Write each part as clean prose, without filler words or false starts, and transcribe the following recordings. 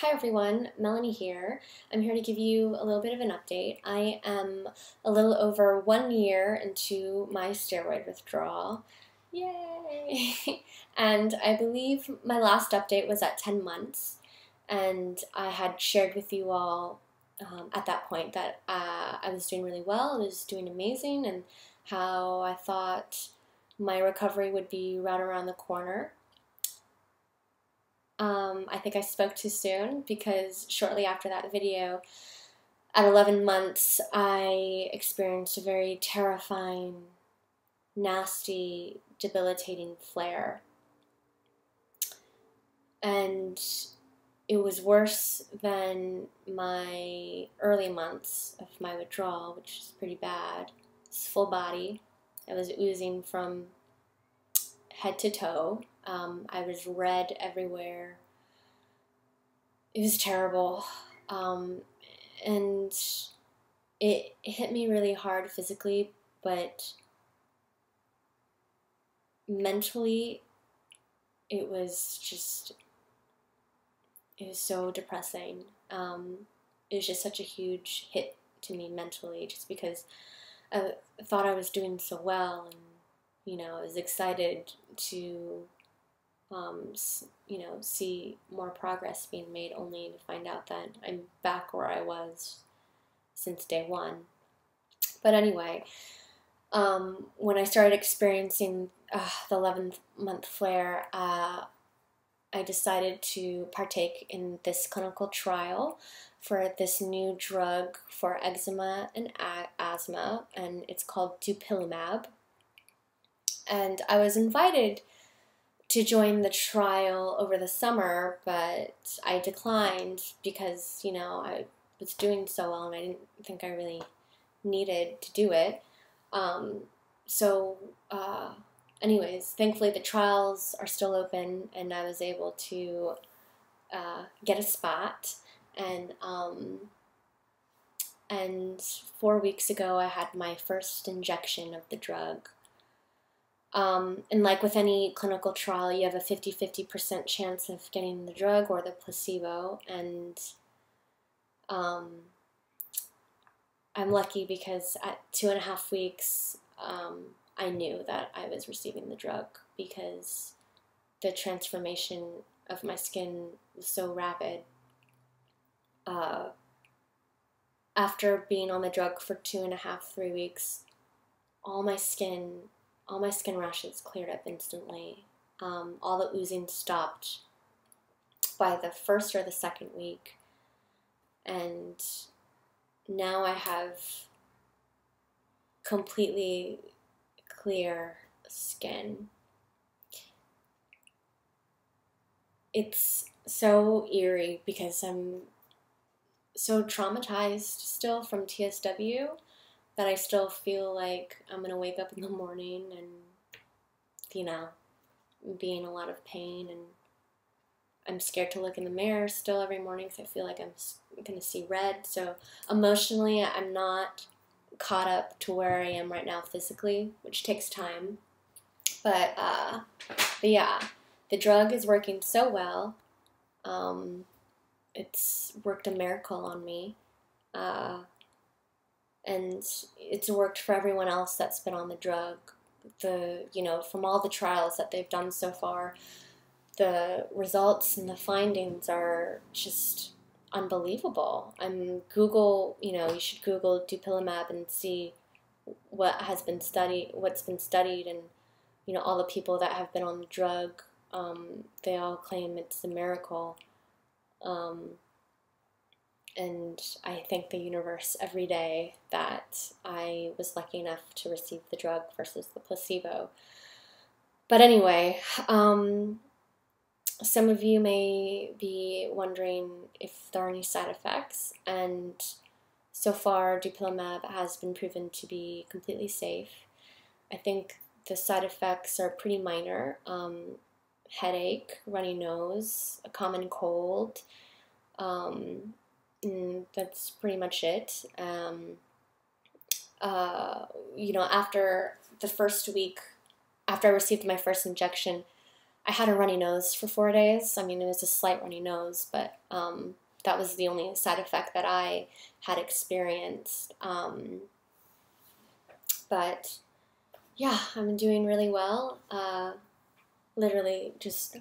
Hi everyone, Melanie here. I'm here to give you a little bit of an update. I am a little over 1 year into my steroid withdrawal. Yay! And I believe my last update was at 10 months, and I had shared with you all at that point that I was doing really well, I was doing amazing, and how I thought my recovery would be right around the corner. I think I spoke too soon, because shortly after that video, at 11 months, I experienced a very terrifying, nasty, debilitating flare. And it was worse than my early months of my withdrawal, which is pretty bad. It's full body. I was oozing from head to toe. I was red everywhere. It was terrible. And it hit me really hard physically, but mentally it was just, it was so depressing. It was just such a huge hit to me mentally, just because I thought I was doing so well, and you know, I was excited to you know, see more progress being made, only to find out that I'm back where I was since day one. But anyway, when I started experiencing the 11th month flare, I decided to partake in this clinical trial for this new drug for eczema and asthma, and it's called dupilumab. And I was invited to join the trial over the summer, but I declined because, you know, I was doing so well and I didn't think I really needed to do it. Anyways, thankfully the trials are still open, and I was able to get a spot. And 4 weeks ago I had my first injection of the drug. And like with any clinical trial, you have a 50-50% chance of getting the drug or the placebo, and I'm lucky because at 2.5 weeks, I knew that I was receiving the drug, because the transformation of my skin was so rapid. After being on the drug for 2.5, 3 weeks, all my skin rashes cleared up instantly. All the oozing stopped by the first or the second week. And now I have completely clear skin. It's so eerie because I'm so traumatized still from TSW. That I still feel like I'm gonna wake up in the morning and, you know, be in a lot of pain, and I'm scared to look in the mirror still every morning because I feel like I'm gonna see red. So emotionally, I'm not caught up to where I am right now physically, which takes time. But yeah, the drug is working so well. It's worked a miracle on me. And it's worked for everyone else that's been on the drug. You know, from all the trials that they've done so far, the results and the findings are just unbelievable. You know, you should Google dupilumab and see what's been studied, and you know, all the people that have been on the drug, they all claim it's a miracle. And I thank the universe every day that I was lucky enough to receive the drug versus the placebo. But anyway, some of you may be wondering if there are any side effects, and so far dupilumab has been proven to be completely safe. I think the side effects are pretty minor. Headache, runny nose, a common cold, that's pretty much it. You know, after I received my first injection, I had a runny nose for 4 days. I mean, it was a slight runny nose, but that was the only side effect that I had experienced. But yeah, I'm doing really well. Literally just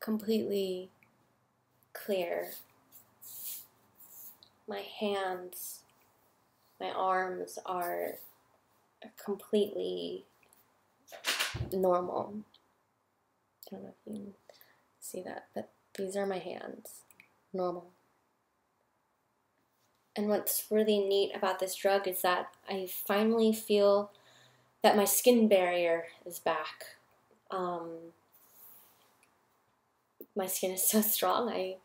completely clear. My hands, my arms are completely normal. I don't know if you can see that, but these are my hands. Normal. And what's really neat about this drug is that I finally feel that my skin barrier is back. My skin is so strong, I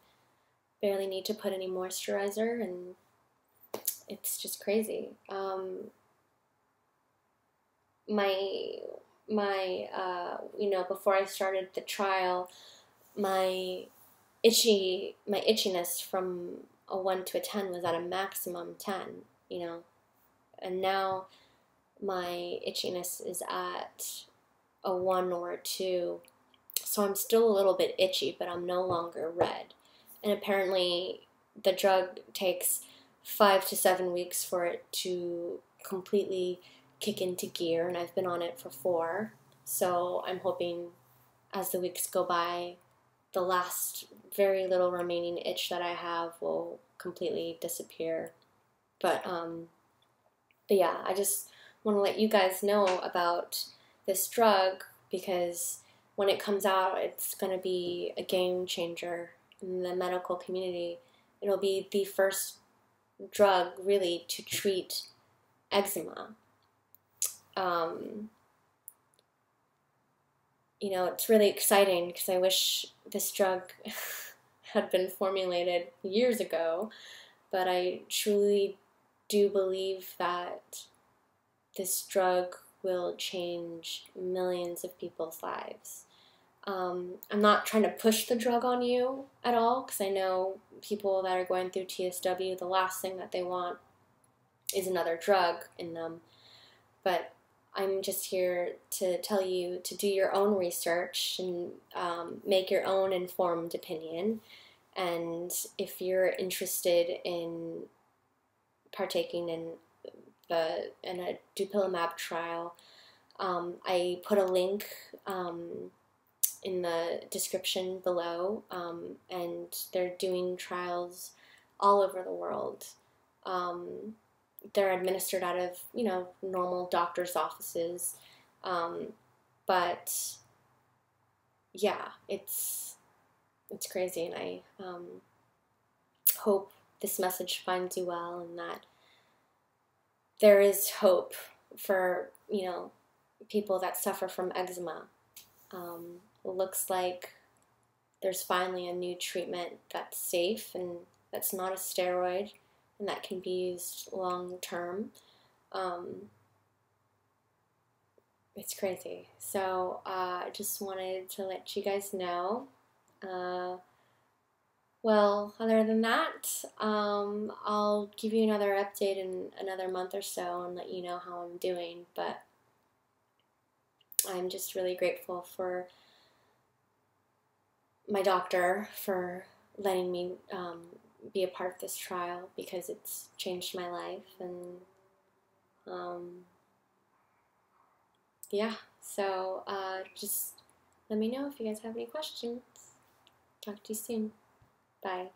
barely need to put any moisturizer, and it's just crazy. You know, before I started the trial, my itchiness from a 1 to a 10 was at a maximum 10, you know, and now my itchiness is at a 1 or a 2, so I'm still a little bit itchy, but I'm no longer red. And apparently the drug takes 5 to 7 weeks for it to completely kick into gear, and I've been on it for 4. So I'm hoping as the weeks go by, the last very little remaining itch that I have will completely disappear. But yeah, I just want to let you guys know about this drug, because when it comes out, it's going to be a game changer in the medical community. It'll be the first drug really to treat eczema. You know, it's really exciting because I wish this drug had been formulated years ago, but I truly do believe that this drug will change millions of people's lives. I'm not trying to push the drug on you at all, because I know people that are going through TSW, the last thing that they want is another drug in them. But I'm just here to tell you to do your own research and make your own informed opinion. And if you're interested in partaking in a dupilumab trial, I put a link in the description below, and they're doing trials all over the world. They're administered out of, you know, normal doctor's offices, but yeah, it's crazy, and I hope this message finds you well, and that there is hope for, you know, people that suffer from eczema. It looks like there's finally a new treatment that's safe and that's not a steroid, and that can be used long term. It's crazy. So I just wanted to let you guys know. Well, other than that, I'll give you another update in another month or so and let you know how I'm doing, but I'm just really grateful for my doctor for letting me be a part of this trial, because it's changed my life. And yeah, so just let me know if you guys have any questions. Talk to you soon. Bye.